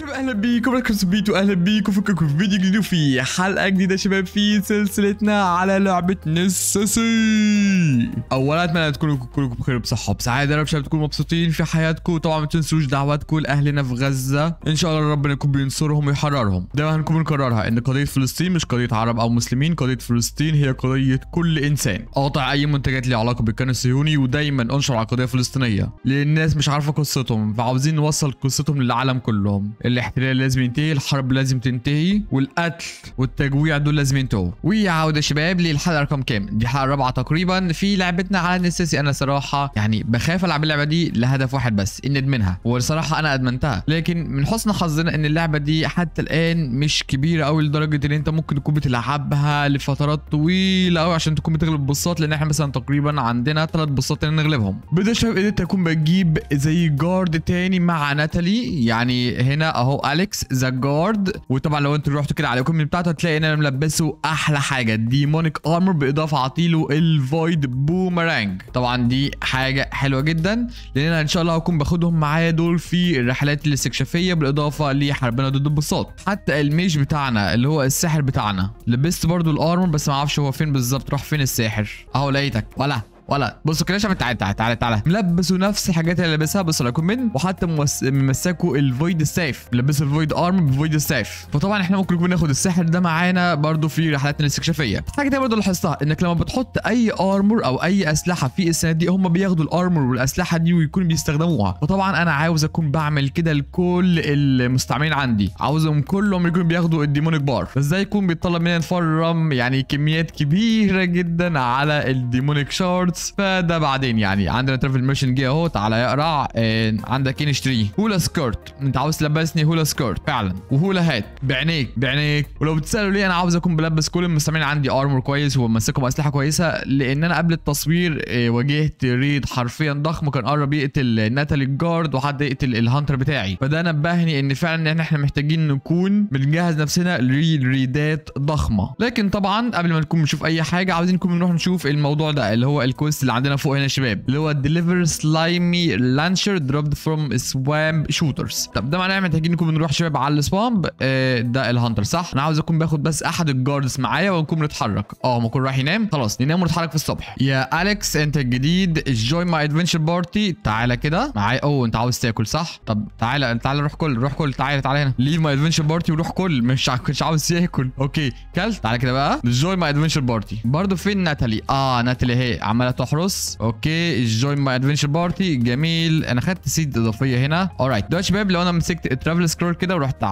شباب اهلا بيكم، ولكم سبيت واهلا بيكم في فيديو جديد وفي حلقه جديده شباب في سلسلتنا على لعبه نسيسي. اولا اتمنى تكونوا كلكم بخير وبصحه وبسعاده، يا رب شباب تكونوا مبسوطين في حياتكم، وطبعا ما تنسوش دعواتكم لاهلنا في غزه، ان شاء الله ربنا يكون بينصرهم ويحررهم. دايما هنكون بنكررها ان قضيه فلسطين مش قضيه عرب او مسلمين، قضيه فلسطين هي قضيه كل انسان. اقطع اي منتجات ليها علاقه بالكيان الصهيوني، ودايما انشر على القضيه الفلسطينيه لان الناس مش عارفه قصتهم، فعاوزين نوصل قصتهم للعالم كلهم. الاحتلال لازم ينتهي، الحرب لازم تنتهي، والقتل والتجويع دول لازم ينتهوا. ويعود يا شباب للحلقه رقم كام؟ دي الحلقه الرابعه تقريبا في لعبتنا على نسيسي. انا صراحه يعني بخاف العب اللعبه دي لهدف واحد بس، ان ادمنها، وصراحه انا ادمنتها. لكن من حسن حظنا ان اللعبه دي حتى الان مش كبيره قوي لدرجه ان انت ممكن تكون بتلعبها لفترات طويله قوي عشان تكون بتغلب بصات، لان احنا مثلا تقريبا عندنا 3 بصات ان نغلبهم. بدا شباب ان انت تكون بتجيب زي جارد تاني مع ناتالي، يعني هنا اهو اليكس ذا جارد. وطبعا لو انتوا رحتوا كده على الايكون بتاعته هتلاقي ان انا ملبسه احلى حاجه ديمونيك ارمر، باضافه عطيله الفويد بومرانج. طبعا دي حاجه حلوه جدا لان انا ان شاء الله هكون باخدهم معايا دول في الرحلات الاستكشافيه، بالاضافه لحربنا ضد البساط. حتى الميج بتاعنا اللي هو الساحر بتاعنا لبست برضو الارمر، بس ما اعرفش هو فين بالظبط. راح فين الساحر؟ اهو لقيتك. ولا بصوا كده شباب، تعالى تعالى تعالى تعالى، ملبسوا نفس الحاجات اللي لابسها بس على كومنت، وحتى ممسكوا الفويد سيف، ملبسوا الفويد ارم بفويد سيف. فطبعا احنا ممكن نكون ناخد الساحر ده معانا برضو في رحلاتنا الاستكشافيه. حاجه تانية برضو لاحظتها انك لما بتحط اي ارمر او اي اسلحه في الصناديق، هم بياخدوا الارمر والاسلحه دي ويكونوا بيستخدموها. فطبعا انا عاوز اكون بعمل كده لكل المستعملين عندي، عاوزهم كلهم يكونوا بياخدوا الديمونيك بار، بس ده يكون بيتطلب مننا نفرم يعني كميات كبيره جدا على الديمونيك شاردز، فده بعدين يعني. عندنا ترافل ميشن جه اهو، تعالى اقرع. عندك ايه نشتريه؟ هولا سكيرت. انت عاوز تلبسني هولا سكيرت فعلا، وهولا هات بعينيك بعينيك. ولو بتسالوا ليه انا عاوز اكون بلبس كل المستعملين عندي ارمور كويس وممسكهم اسلحه كويسه، لان انا قبل التصوير واجهت ريد حرفيا ضخم كان قرب يقتل ناتالي الجارد وحد يقتل الهانتر بتاعي، فده نبهني ان فعلا احنا محتاجين نكون بنجهز نفسنا لريدات ضخمه. لكن طبعا قبل ما نكون نشوف اي حاجه عاوزين نكون نروح نشوف الموضوع ده اللي هو الكويست اللي عندنا فوق هنا شباب، اللي هو ديليفر سلايمي لانشر دروبد فروم سوامب شوترز. طب ده معناه محتاجين نكون بنروح شباب على السوامب. ده الهانتر صح. انا عاوز اكون باخد بس احد الجاردز معايا ونكون نتحرك. ما كل راح ينام خلاص، ننام ونتحرك في الصبح. يا اليكس انت الجديد جوين ماي ادفنتشر بارتي، تعالى كده معايا. انت عاوز تاكل صح؟ طب تعالى تعالى روح كل، روح كل، تعالى تعالى هنا ليف ماي ادفنتشر بارتي وروح كل. مش عاوز تاكل، اوكي كلت. تعالى كده بقى جوين ماي ادفنتشر بارتي. برضه فين ناتالي؟ ناتالي هي عماله تحرس. اوكي جوين ماي ادفنتشر بارتي، جميل. انا خدت سيد اضافيه هنا. اورايت دلوقتي شباب لو انا مسكت الترافل سكرول كده ورحت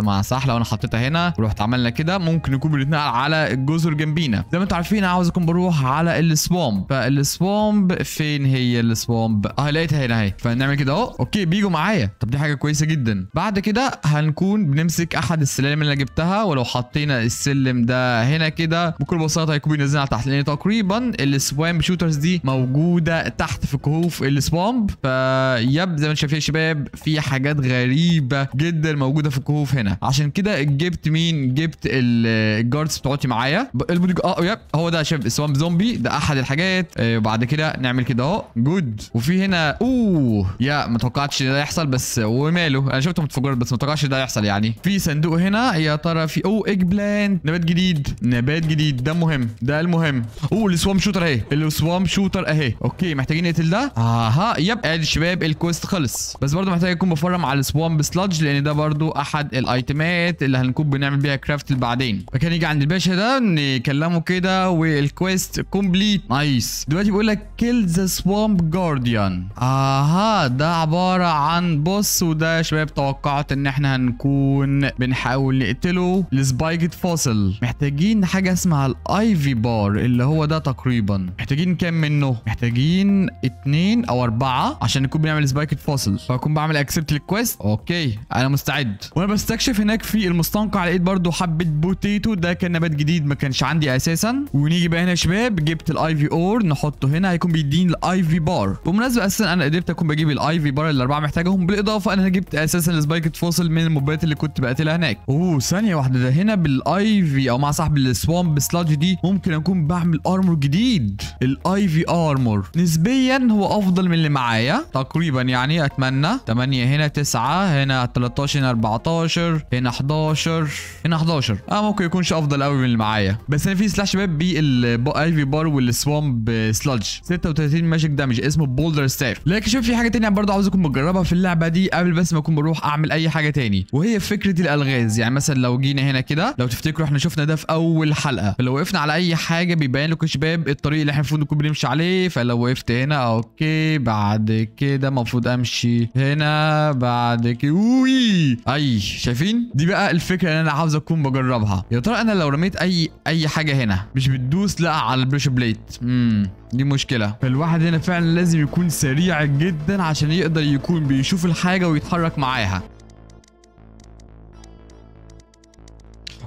مع صح، لو انا حطيتها هنا ورحت عملنا كده ممكن نكون بنتنقل على الجزر جنبينا. زي ما انتم عارفين انا عاوز اكون بروح على السوامب. فالسوامب فين هي السوامب؟ لقيتها هنا اهي. فنعمل كده اهو، اوكي بيجوا معايا. طب دي حاجه كويسه جدا. بعد كده هنكون بنمسك احد السلالم اللي انا جبتها، ولو حطينا السلم ده هنا كده بكل بساطه هيكون بينزلنا تحت، لان تقريبا السوامب شوترز دي موجوده تحت في كهوف السوامب. فيب زي ما انتم شايفين يا شباب في حاجات غريبه جدا موجوده في الكهوف هنا. عشان كده جبت مين؟ جبت الجاردز بتوعتي معايا. يب هو ده يا شباب السوامب زومبي، ده احد الحاجات. وبعد كده نعمل كده اهو جود. وفي هنا يا ما توقعتش ده يحصل، بس وماله انا شفتهم متفجرات بس ما توقعتش ده يحصل يعني. في صندوق هنا يا ترى في ايج بلانت، نبات جديد، نبات جديد ده مهم، ده المهم. السوامب شوتر اهي، السوامب شوتر اهي. اوكي محتاجين نقتل ده. يب ادي شباب الكويست خلص. بس برضه محتاج يكون بفرم على السوامب سلادج، لان ده برضه احد الايتمات اللي هنكون بنعمل بيها كرافت بعدين. فكان يجي عند الباشا ده نكلمه كده والكويست كومبليت. نايس. دلوقتي بيقول لك كيل ذا سوامب جارديان. ده عباره عن بوس، وده شباب توقعت ان احنا هنكون بنحاول نقتله. السبايكد فوسل. محتاجين حاجه اسمها الايفي بار اللي هو ده تقريبا. محتاجين كام منه؟ محتاجين 2 أو 4 عشان نكون بنعمل سبايكت فوسل. فاكون بعمل اكسبت الكويست. اوكي انا مستعد. وانا بستكشف هناك في المستنقع لقيت برضو حبه بوتيتو، ده كان نبات جديد ما كانش عندي اساسا. ونيجي بقى هنا يا شباب جبت الايفي اور نحطه هنا هيكون بيديني الايفي بار. بالمناسبه اساسا انا قدرت اكون بجيب الايفي بار ال4 محتاجهم، بالاضافه انا جبت اساسا السبايكت فوسل من الموبايلات اللي كنت بقتلها هناك. ثانيه واحده، ده هنا بالايفي او مع صاحب السوامب سلاج دي ممكن اكون بعمل ارمور جديد. الاي في ارمور نسبيا هو افضل من اللي معايا تقريبا، يعني اتمنى 8 هنا 9 هنا 13 هنا 14 هنا 11 هنا 11. ممكن يكونش افضل قوي من اللي معايا، بس انا في سلاح شباب بالاي في بار والسوامب سلادج 36 ماجيك دامج اسمه بولدر ستاف. لكن شوف في حاجه ثانيه برضه عاوزكم تجربها في اللعبه دي قبل بس ما اكون بروح اعمل اي حاجه ثاني، وهي فكره الالغاز. يعني مثلا لو جينا هنا كده، لو تفتكروا احنا شفنا ده في اول حلقه، فلو وقفنا على اي حاجه بيبين لكم شباب الطريق اللي احنا المفروض نكون بنمشي عليه. فلو وقفت هنا اوكي، بعد كده المفروض امشي هنا، بعد كده اي شايفين؟ دي بقى الفكره اللي انا عاوز اكون بجربها. يا ترى انا لو رميت اي حاجه هنا مش بتدوس لا على البريشر بليت، دي مشكلة. فالواحد هنا فعلا لازم يكون سريع جدا عشان يقدر يكون بيشوف الحاجة ويتحرك معاها.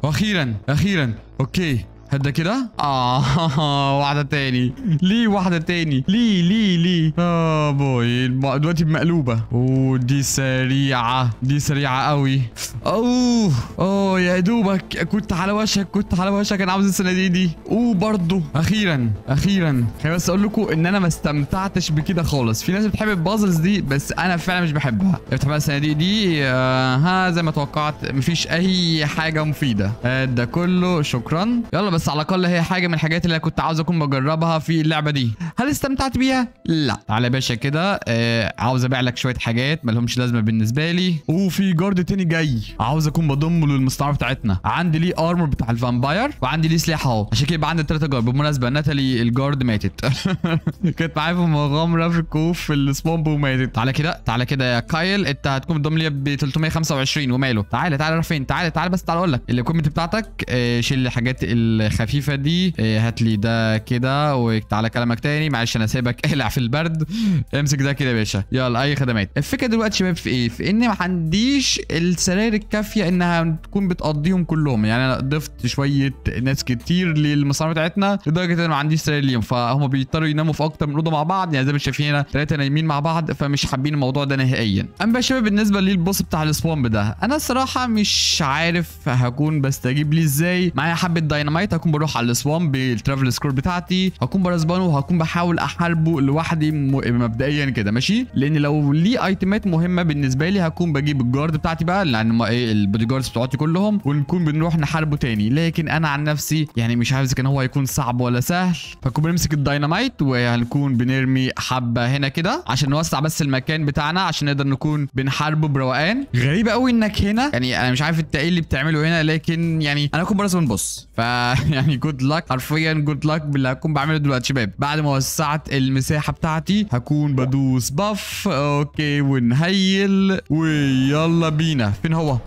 واخيرا اخيرا اوكي، هدا كده واحدة تاني. ليه واحدة تاني؟ ليه بوي دلوقتي بمقلوبة. دي سريعة، دي سريعة قوي. اوه يا دوبك كنت على وشك. انا عاوز الصناديق دي. برضه اخيرا. خليني بس اقول لكم ان انا ما استمتعتش بكده خالص. في ناس بتحب البازلز دي بس انا فعلا مش بحبها. افتح بقى الصناديق دي. زي ما توقعت مفيش اي حاجة مفيدة. ده كله شكرا. يلا بس على الاقل هي حاجه من الحاجات اللي كنت عاوز اكون بجربها في اللعبه دي. هل استمتعت بيها؟ لا. تعالى يا باشا كده. عاوز ابيع لك شويه حاجات مالهمش لازمه بالنسبه لي. في جارد تاني جاي عاوز اكون بضمه للمستعمره بتاعتنا. عندي ليه ارمور بتاع الفامباير وعندي ليه سلاح اهو، عشان كده يبقى عندي 3 جارد. بالمناسبه ناتالي الجارد ماتت كانت معايا في مغامره في الكوف في السبومب وماتت. تعالى كده يا كايل، انت هتكون بتضم لي ب 325 وماله. تعالى رايح فين؟ تعالى بس تعالى اقول لك الاكويبمنت بتاعتك. شيل الحاجات الخفيفه دي، هات لي ده كده وتعالى كلامك تاني. معلش انا سايبك اقلع في البرد. امسك ده كده يا باشا. يلا اي خدمات. الفكره دلوقتي شباب في ايه؟ في ان ما عنديش السراير الكافيه انها تكون بتقضيهم كلهم. يعني انا ضفت شويه ناس كتير للمصانع بتاعتنا لدرجه ان انا ما عنديش سراير ليهم، فهم بيضطروا يناموا في اكتر من اوضه مع بعض. يعني زي ما شايفين هنا 3 نايمين مع بعض، فمش حابين الموضوع ده نهائيا. اما يا شباب بالنسبه للبوس بتاع السوامب ده، انا الصراحه مش عارف هكون بستجيب ليه ازاي. معايا حبه دايناميت، هكون بروح على السوامب بالترافل سكور بتاعتي، هكون برسبانه وهكون بحاول احاربه لوحدي مبدئيا كده ماشي. لان لو ليه ايتمات مهمه بالنسبه لي هكون بجيب الجارد بتاعتي بقى، لان ايه البودي جاردز بتوعتي كلهم، ونكون بنروح نحاربه تاني. لكن انا عن نفسي يعني مش عارف اذا كان هو هيكون صعب ولا سهل. فهكون بنمسك الدايناميت وهنكون بنرمي حبه هنا كده عشان نوسع بس المكان بتاعنا، عشان نقدر نكون بنحاربه بروقان. غريبه قوي انك هنا، يعني انا مش عارف انت ايه اللي بتعمله هنا، لكن يعني انا هكون برسبان. بص يعني جود لك، حرفيا جود لك باللي هكون بعمله دلوقتي شباب. بعد ما وسعت المساحه بتاعتي هكون بدوس باف اوكي ونهيل ويلا بينا. فين هو؟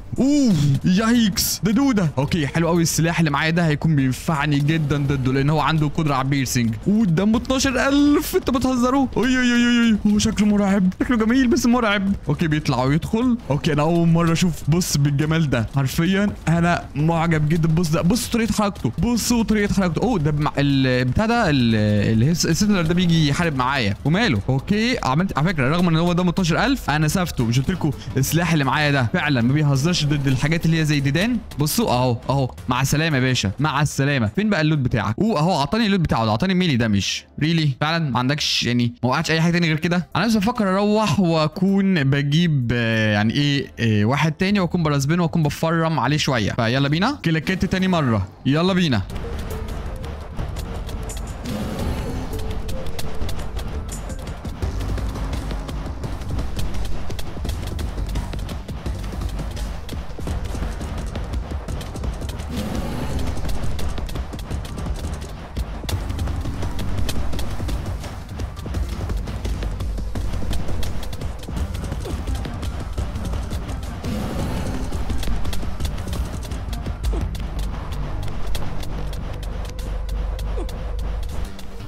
يايكس ده دوده. اوكي حلو قوي. السلاح اللي معايا ده هيكون بينفعني جدا ضده لان هو عنده قدره على البيرسنج. دمه 12000. انتوا بتهزروا؟ اي هو شكله مرعب، شكله جميل بس مرعب. اوكي بيطلع ويدخل. اوكي انا اول مره اشوف بص بالجمال ده، حرفيا انا معجب جدا. بص ده، بص طريقه حركته، بصوا طريقه حركته. ده البتاع ده السيتلر ده بيجي يحارب معايا وماله. اوكي عملت على فكره رغم ان هو ده 12000 انا سافته. مش قلت لكم السلاح اللي معايا ده فعلا ما بيهزرش ضد الحاجات اللي هي زي ديدان. بصوا اهو مع السلامه يا باشا، مع السلامه. فين بقى اللوت بتاعك؟ اهو عطاني اللوت بتاعه، عطاني ميلي دامج. ريلي فعلا ما عندكش يعني ما وقعتش اي حاجه ثاني غير كده. انا لازم افكر اروح واكون بجيب يعني ايه واحد ثاني واكون برازبنه واكون بفرم عليه شويه. فيلا بينا كلكت ثاني مره، يلا بينا.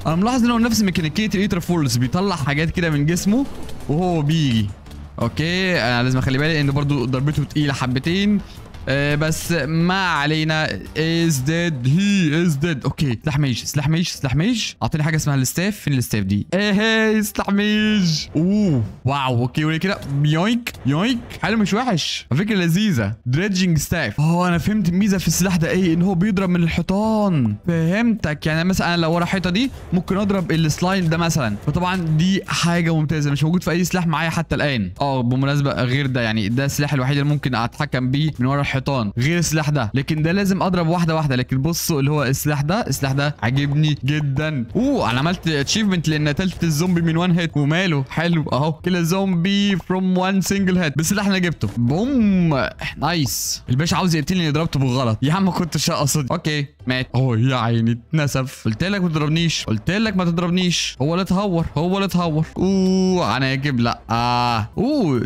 انا ملاحظ ان هو نفس ميكانيكيه الايتر فورس، بيطلع حاجات كده من جسمه وهو بيجي. اوكي انا لازم اخلي بالي ان برضو ضربته تقيله حبتين. بس ما علينا. از ديد، هي از ديد. اوكي سلاح ميج، سلاح ميج، سلاح ميج. اعطيني حاجه اسمها الستاف. فين الستاف دي؟ ايه سلاح ميج. اوه واو. اوكي ولا كده. يوينك يوينك. حلو مش وحش على فكره، لذيذه. دريدجنج ستاف. انا فهمت الميزه في السلاح ده ايه، ان هو بيضرب من الحيطان. فهمتك. يعني مثلا انا لو ورا حيطه دي ممكن اضرب السلايم ده مثلا، فطبعا دي حاجه ممتازه مش موجود في اي سلاح معايا حتى الان. بمناسبه غير ده، يعني ده السلاح الوحيد اللي ممكن اتحكم بيه من ورا الحيطان غير السلاح ده، لكن ده لازم اضرب واحده واحده. لكن بصوا اللي هو السلاح ده عاجبني جدا. انا عملت اتشيفمنت لان قتلت الزومبي من وان هيت. وماله حلو اهو كده، زومبي فروم وان سنجل هيت بالسلاح اللي انا جبته. بوم نايس. الباشا عاوز يقتلني، ضربته بالغلط يا عم، كنتش اقصد. اوكي مات اهو يا عيني اتنسف. قلت لك ما تضربنيش، قلت لك ما تضربنيش. هو اللي اتهور، هو اللي اتهور. عناجب. لا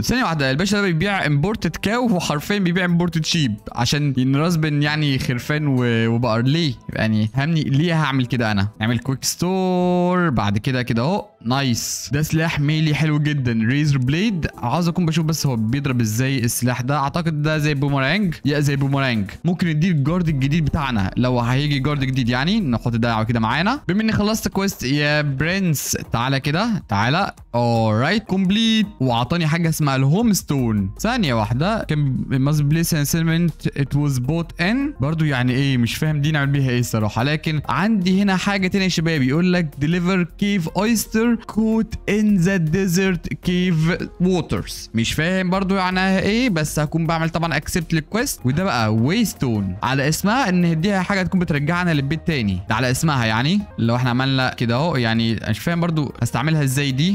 ثانيه واحده. الباشا ده بيبيع امبورتد كاو، وحرفيا بيبيع امبورتد شيب عشان ينرزبن يعني خرفان وبقر. ليه يعني همني ليه هعمل كده انا؟ اعمل كويك ستور بعد كده اهو. نايس. ده سلاح ميلي حلو جدا، ريزر بليد. عاوز اكون بشوف بس هو بيضرب ازاي السلاح ده. اعتقد ده زي بومرانج. يا زي بومرانج. ممكن ندير الجارد الجديد بتاعنا لو هيجي جارد جديد، يعني نحط ده كده معانا. بما اني خلصت كويست يا برنس، تعالى كده تعالى. اورايت كومبليت. واعطاني حاجه اسمها الهوم ستون. ثانيه واحده. كان ماست بليس ان سيلمنت ات واز بوت ان. برضو يعني ايه مش فاهم دي نعمل بيها ايه الصراحه. لكن عندي هنا حاجه ثانيه يا شباب، يقول لك ديليفر كيف اويستر كوت ان ذا ديزرت كيف ووترز. مش فاهم برضو يعني ايه، بس هكون بعمل طبعا اكسبت للكويست. وده بقى واي ستون على اسمها، ان هديها حاجه تكون بترجعنا للبيت تاني. ده على اسمها يعني. لو احنا عملنا كده اهو، يعني مش فاهم برضو هستعملها ازاي دي.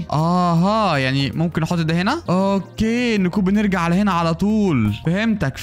يعني ممكن احط ده هنا. اوكي نكون بنرجع لهنا على طول. فهمتك.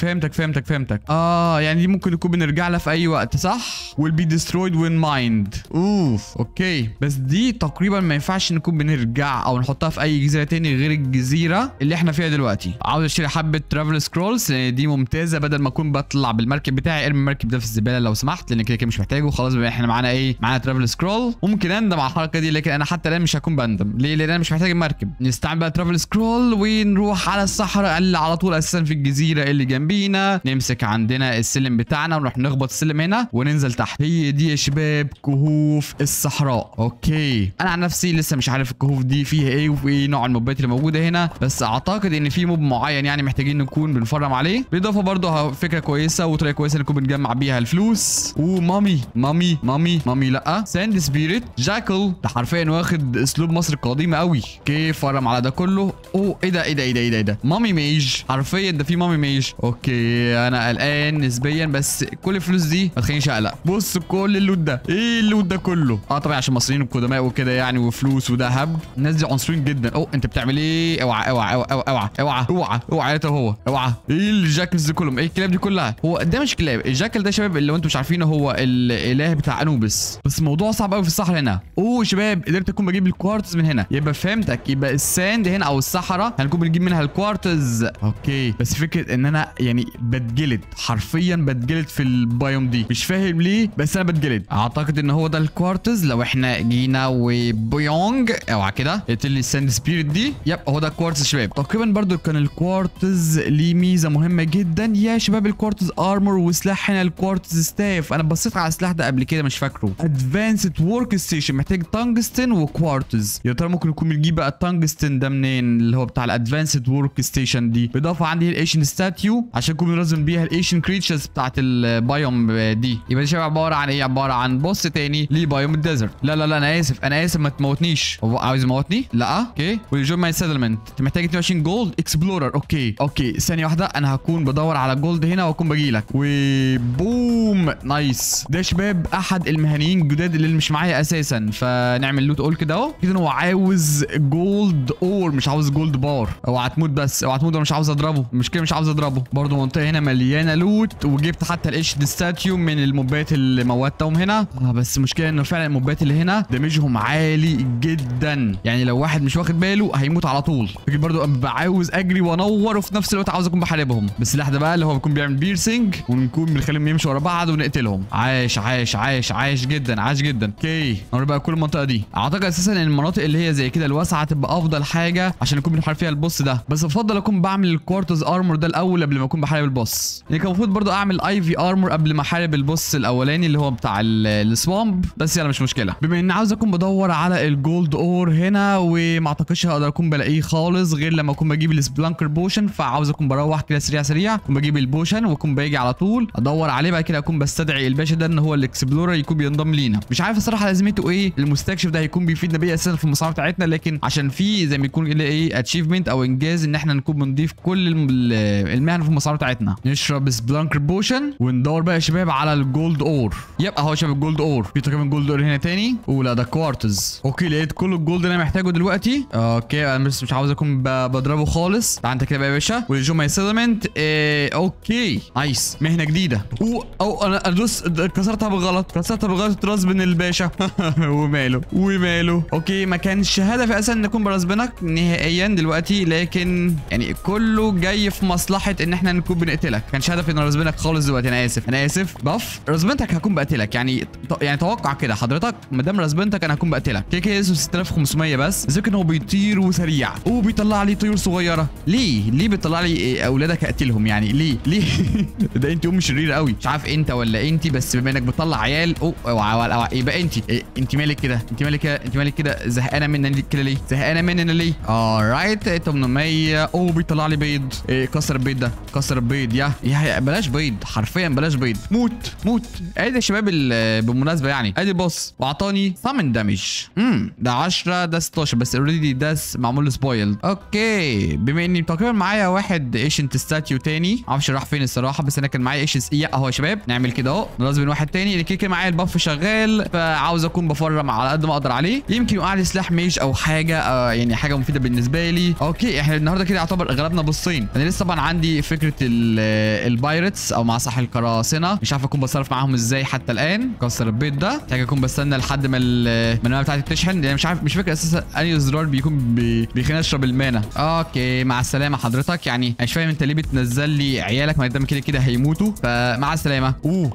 يعني دي ممكن نكون بنرجع لها في اي وقت، صح؟ will be destroyed when mined. اوف اوكي. بس دي تقريبا ما ينفعش نكون بنرجع او نحطها في اي جزيره تاني غير الجزيره اللي احنا فيها دلوقتي. عاوز اشتري حبه ترافل سكرولز لان دي ممتازه. بدل ما اكون بطلع بالمركب بتاعي، ارمي المركب ده في الزباله لو سمحت، لان كده مش محتاجه خلاص. احنا معانا ايه؟ معانا ترافل سكرول. ممكن اندم على الحركه دي، لكن انا حتى الان مش هكون بندم. ليه؟ لان انا مش محتاج المركب. نستعمل بقى ترافل سكرول ونروح على الصحراء اللي على طول اساسا في الجزيره اللي جنبينا. نمسك عندنا السلم بتاعنا ونروح نخبط السلم هنا وننزل تحت. هي دي يا شباب كهوف الصحراء. اوكي انا عن نفسي لسه مش عارف الكهوف دي فيها ايه وايه نوع الموبات اللي موجوده هنا، بس اعتقد ان في موب معين يعني محتاجين نكون بنفرم عليه. بالاضافه برضه فكره كويسه وطريقه كويسه نكون بنجمع بيها الفلوس. مامي لا، ساند سبيريت، جاكل. ده حرفيا واخد اسلوب مصر القديمه قوي. اوكي فرم على ده كله. ايه ده مامي ميج. حرفيا ده في مامي ميج. اوكي انا قلقان نسبيا، بس كل الفلوس دي ما تخلينيش اقلق. بص كل اللوت ده، ايه اللوت ده كله؟ طبعا عشان مصريين وقدماء وكده يعني، وفلوس وذهب. الناس دي عنصريين جدا. انت بتعمل ايه؟ اوعى اوعى. ايه الجاكلز دي كلهم؟ ايه الكلاب دي كلها؟ هو ده مش كلاب. الجاكل ده يا شباب اللي انتم مش عارفينه هو الاله بتاع انوبس. بس الموضوع صعب قوي في الصحراء هنا. شباب قدرت اكون بجيب الكوارتز من هنا. يبقى فهمتك، يبقى الساند هنا او الصحراء هنكون بنجيب منها الكوارتز. اوكي بس فكره ان انا يعني بتجلد، حرفيا بتجلد في البايوم دي، مش فاهم ليه بس انا بتجلد. اعتقد ان هو ده الكوارتز. لو احنا جينا وبيونج اوعى كده اقتل لي الساند سبيريت دي. يب هو ده الكوارتز شباب. تقريبا برضو كان الكوارتز ليه ميزه مهمه جدا يا شباب، الكوارتز ارمر وسلاح هنا الكوارتز ستاف. انا بصيت على السلاح ده قبل كده مش فاكره. ادفانسد ورك ستيشن محتاج تانجستن وكوارتز. يا ترى ممكن نكون بنجيب بقى التانجستن ده منين اللي هو بتاع الادفانسد ورك ستيشن دي؟ بالاضافه عندي الايشن ستاتيو عشان نكون بنرزم بيها الايشن كريتشرز بتاعت البايوم دي. يبقى دي شباب عباره عن ايه؟ عباره عن بص تاني لبايوم الديزرت. لا انا اسف ما تموتنيش. هو عاوز يموتني؟ لا. اوكي ويجوب ماي سيتلمنت. محتاج 22 جولد اكسبلورر. اوكي ثانيه واحده. انا هكون بدور على جولد هنا واكون بجيلك وبوم نايس. ده شباب احد المهنيين الجداد اللي مش معايا اساسا، فنعمل لوت اول كده اهو. كده هو عاوز جولد اور، مش عاوز جولد بار. اوعى تموت بس، اوعى تموت. انا مش عاوز اضربه، المشكله مش عاوز اضربه. برضه منطقه هنا مليانه لوت، وجبت حتى الايش ستاتيو من الموبات اللي موتهم هنا. بس المشكله انه فعلا الموبات اللي هنا دمجهم عالي جدا، يعني لو واحد مش واخد باله هيموت على طول. برضه عاوز اجري وانور، وفي نفس الوقت عاوز اكون بحاربهم بالسلاح ده بقى اللي هو بيكون بيعمل بيرسنج، ونكون بنخليهم يمشوا ورا بعض بعض ونقتلهم. عاش عاش عاش عاش جدا عاش جدا. اوكي نوري بقى كل المنطقه دي. اعتقد اساسا ان المناطق اللي هي زي كده الواسعه تبقى افضل حاجه عشان نكون بنحارب فيها البوس ده، بس بفضل اكون بعمل الكوارتز ارمور ده الاول قبل ما اكون بحارب البوس. يعني كان المفروض برضو اعمل اي في ارمور قبل ما احارب البوس الاولاني اللي هو بتاع السوامب، بس يلا مش مشكله. بما اني عاوز اكون بدور على الجولد اور هنا وما اعتقدش هقدر اكون بلاقيه خالص غير لما اكون بجيب السبلانكر بوشن، فعاوز اكون بروح كده سريع سريع اكون بجيب البوشن واكون باجي على طول ادور عليه، بعد كده اكون بستدعي الباشا ده ان هو الاكسبلورر يكون بينضم لينا. مش عارف الصراحه لازمته ايه، المستكشف ده هيكون بيفيدنا بيه اساسا في المصارعه بتاعتنا، لكن عشان في زي ما يكون ايه اتشيفمنت او انجاز ان احنا نكون بنضيف كل المهن في المصارعه بتاعتنا. نشرب سبلانكر بوشن وندور بقى يا شباب على الجولد اور. يب اهو يا شباب الجولد اور، في كمان جولد اور هنا تاني. ولا ده كوارتز. اوكي لقيت كل الجولد اللي انا محتاجه دلوقتي. اوكي انا مش عاوز اكون بضربه خالص. تعال انت كده بقى يا باشا والجوماي سيلمنت. اوكي نايس مهنه جديده. او انا ادوس كسرتها بالغلط راس بن الباشا. وماله. اوكي ما كانش هدفي اساسا ان اكون براسبنك نهائيا دلوقتي، لكن يعني كله جاي في مصلحه ان احنا نكون بنقتلك. ما كانش هدفي ان راسبنك خالص دلوقتي. انا اسف باف راسبنتك هكون بقتلك. يعني توقع كده حضرتك ما دام راسبنتك انا هكون بقتلك. كده 6500 بس. ذكر ان هو بيطير وسريع وبيطلع لي طيور صغيره. ليه بيطلع لي اولادك اقتلهم؟ يعني ليه؟ ده انت ام شريره قوي. مش عارف انت ولا انت، بس بما انك بتطلع عيال يبقى انت مالك كده؟ انت مالك كده زهقانه مننا كده ليه؟ alright 800. بيطلع لي بيض. كسر البيض ده، يا بلاش بيض، حرفيا بلاش بيض. موت. ادي يا شباب بالمناسبه يعني ادي البوس واعطاني ثمن دامج. ده 10 ده 16 بس اوريدي ده معمول له سبويل. اوكي بما اني تقريبا معايا واحد ايشنت ستاتيو تاني، معرفش راح فين الصراحه، بس انا كان معايا ايشنت اهو يا شباب. نعمل كده اهو لازم واحد تاني اللي كده معايا الباف شغال، فعاوز اكون بفرم على قد ما اقدر عليه، يمكن يقع لي سلاح ميج او حاجه يعني حاجه مفيده بالنسبه لي. اوكي احنا النهارده كده يعتبر اغلبنا بصين. انا لسه طبعا عندي فكره البايرتس او مع صح القراصنه، مش عارف اكون بصرف معاهم ازاي حتى الان. كسر البيت ده محتاج اكون بستنى لحد ما المنوعه بتاعتي تشحن، يعني مش فاكر اساسا انهي زرار بيكون بيخليني اشرب المانا. اوكي مع السلامه حضرتك. يعني مش فاهم انت ليه بتنزل لي عيالك ما دام كده هيموتوا، فمع السلامه.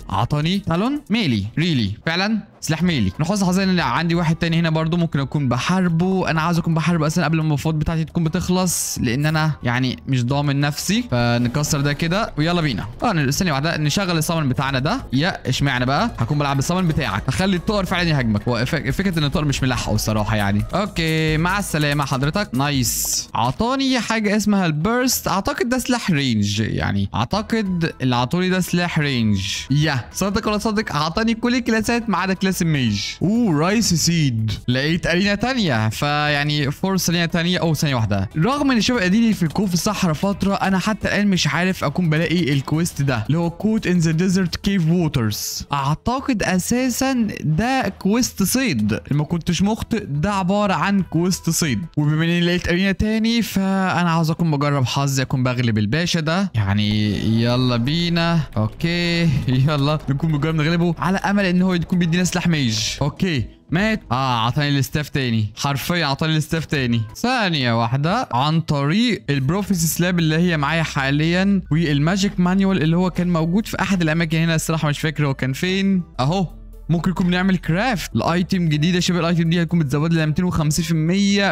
عطاني تالون ميلي ريلي فعلا سلاح ميلي. من حسن حظي ان عندي واحد تاني هنا برضو ممكن اكون بحاربه. انا عاوز اكون بحاربه اصلا قبل ما المفاوض بتاعتي تكون بتخلص، لان انا يعني مش ضامن نفسي. فنكسر ده كده ويلا بينا. الثانيه واحده نشغل الصمن بتاعنا ده. يا اشمعنى بقى هكون بلعب بالصمن بتاعك؟ هخلي الطائر فعلا يهاجمك. فكره ان الطائر مش ملاحقه الصراحه يعني. اوكي مع السلامه حضرتك. نايس عطاني حاجه اسمها البيرست. اعتقد ده سلاح رينج، يعني اعتقد اللي عطولي ده سلاح رينج. يا صدق ولا صدق عطاني كل الكلاسات ما عدا كلاس الميج. رايس سيد. لقيت ارينا ثانيه، فيعني فرصه لينا ثانيه. ثانيه واحده، رغم ان الشباب قاعدين في الكوف الصحراء فتره، انا حتى الان مش عارف اكون بلاقي الكويست ده اللي هو كوت ان ذا ديزرت كيف ووترز. اعتقد اساسا ده كويست صيد، ما كنتش مخطئ، ده عباره عن كويست صيد. وبما اني لقيت ارينا ثاني، فانا عاوز اكون بجرب حظي اكون بغلب الباشا ده. يعني يلا بينا. اوكي يلا نكون بنجرب نغلبه على امل ان هو يكون بيدينا سلاح ميج. اوكي مات. عطاني الستاف تاني، حرفيا عطاني الستاف تاني. ثانيه واحده، عن طريق البروفيسي سلاب اللي هي معايا حاليا والماجيك مانيوال اللي هو كان موجود في احد الاماكن هنا، الصراحه مش فاكر هو كان فين. اهو ممكن يكون بنعمل كرافت لايتم جديده. شباب الايتم دي هتكون بتزود لنا 250%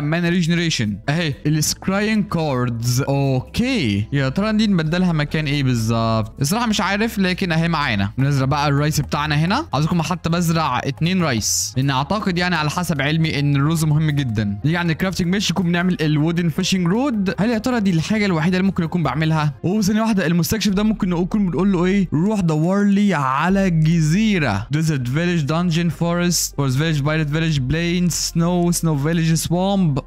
مانا ريجنريشن. اهي السكراين كاردز. اوكي يا ترى دي نبدلها مكان ايه بالظبط؟ الصراحه مش عارف، لكن اهي معانا. بنزرع بقى الرايس بتاعنا هنا. عاوزكم حتى بزرع 2 رايس، لان اعتقد يعني على حسب علمي ان الرز مهم جدا. نيجي عند الكرافتنج ماشي، يكون بنعمل الودن فيشنج رود. هل يا ترى دي الحاجه الوحيده اللي ممكن اكون بعملها؟ ثانيه واحده، المستكشف ده ممكن بنقول له ايه؟ روح دور لي على الجزيره ديزرت فيليج دانجن فورست فيليج بايرت فيليج بلين سنو فيليج سوامب.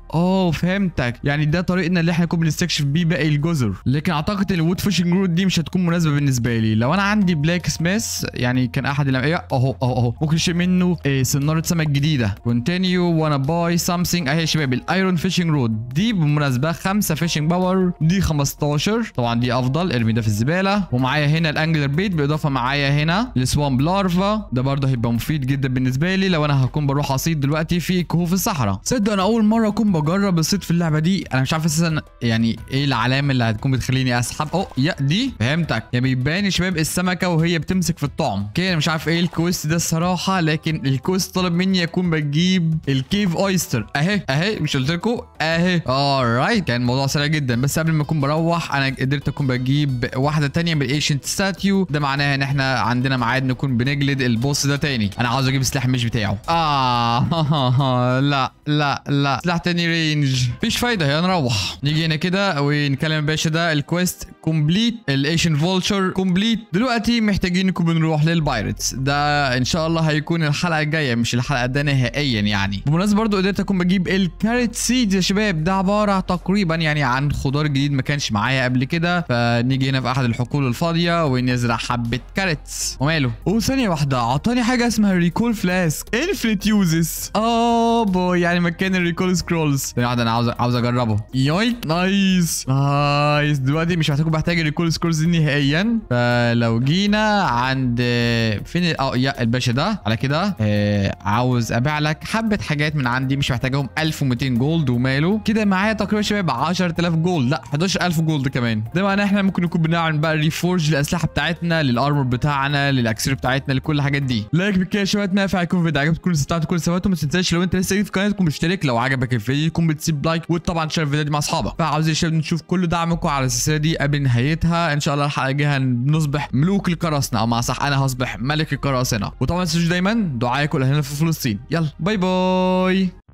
فهمتك، يعني ده طريقنا اللي احنا نكون بنستكشف بيه باقي الجزر. لكن اعتقد الوود فيشنج رود دي مش هتكون مناسبه بالنسبه لي. لو انا عندي بلاك سميث، يعني كان احد اهو ممكن شيء منه سناره سمك جديده. كونتينيو وانا باي سامثينج. اهي يا شباب الايرون فيشنج رود دي بالمناسبه 5 فيشنج باور، دي 15 طبعا، دي افضل. ارمي ده في الزباله. ومعايا هنا الانجلر بيت بالاضافه معايا هنا السوامب لارفا، ده برضه هيبقى هيبقى مفيد جدا بالنسبه لي لو انا هكون بروح اصيد دلوقتي في كهوف الصحراء. صدق انا اول مره اكون بجرب الصيد في اللعبه دي، انا مش عارف اساسا يعني ايه العلامه اللي هتكون بتخليني اسحب. اوه يا دي فهمتك يا بيبان يا شباب السمكه وهي بتمسك في الطعم. اوكي انا مش عارف ايه الكويست ده الصراحه، لكن الكويست طلب مني اكون بجيب الكيف اويستر. اهي اهي مش قلت لكم اهي. alright كان الموضوع سريع جدا، بس قبل ما اكون بروح انا قدرت اكون بجيب واحده ثانيه من الايشنت ستاتيو. ده معناها ان احنا عندنا ميعاد نكون بنجلد البوس ده تاني. انا عاوز اجيب السلاح مش بتاعه. لا لا لا سلاح تاني رينج مفيش فايده. هي نروح نيجي هنا كده ونكلم الباشا. ده الكويست كومبليت، الايشن فولتشر كومبليت. دلوقتي محتاجين نكون بنروح للبايرتس. ده ان شاء الله هيكون الحلقه الجايه مش الحلقه ده نهائيا يعني. بمناسبه برضو قدرت اكون بجيب الكاريت سيد يا شباب. ده عباره تقريبا يعني عن خضار جديد ما كانش معايا قبل كده، فنيجي هنا في احد الحقول الفاضيه ونزرع حبه كاريتس. وماله ثانيه واحده عطاني حاجه اسمها ريكول فلاسك انفلت يوزز. بوي يعني مكان الريكول سكرولز. ثانيه واحده انا عاوز اجربه. يويك نايس نايس. دلوقتي مش هتكون بحتاج الريكول سكرولز نهائيا، فلو جينا عند فين يا الباشا ده على كده. عاوز ابيع لك حبه حاجات من عندي مش محتاجهم. 1200 جولد وماله كده معايا تقريبا شباب 10000 جولد، لا 11000 جولد كمان. ده معناه احنا ممكن نكون بنعمل بقى ريفورج للاسلحه بتاعتنا، للارمور بتاعنا، للاكسير بتاعتنا، لكل الحاجات دي. لايك بكده يا شباب، نافع يكون الفيديو عجبك تكون استمتعتوا كل سباتكم. ما تنساش لو انت لسه جديد في قناه تكون مشترك، لو عجبك الفيديو تكون بتسيب لايك، وطبعا شير الفيديو دي مع اصحابك. فعاوزين يا شباب نشوف كل دعمكم على السلسله دي قبل نهايتها ان شاء الله. الحلقه الجايه بنصبح ملوك القراصنه، او مع صح انا هصبح ملك القراصنه. وطبعا ما تنسوش دايما دعائكم لاهلنا في فلسطين. يلا باي باي.